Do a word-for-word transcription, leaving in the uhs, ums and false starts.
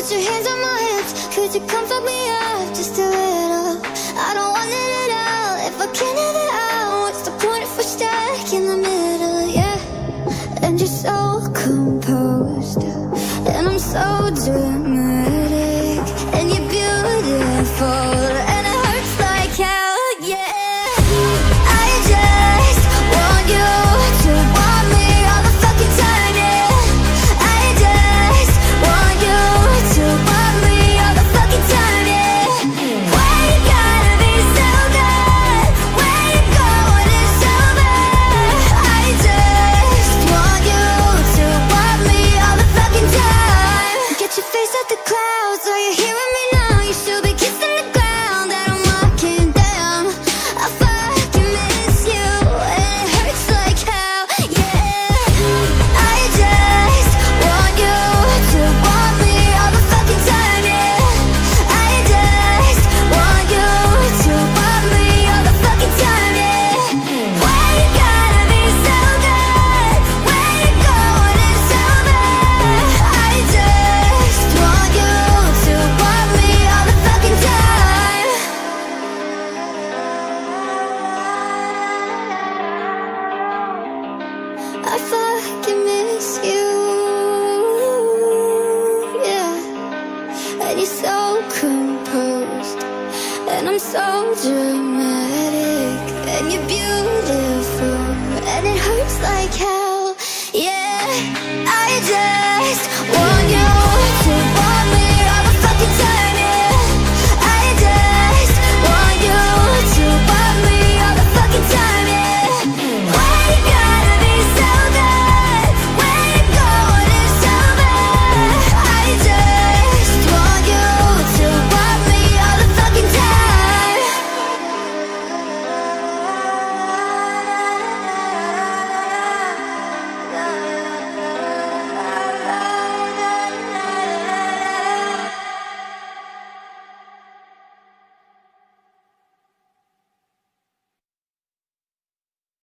Put your hands on my hips, could you comfort me up just a little?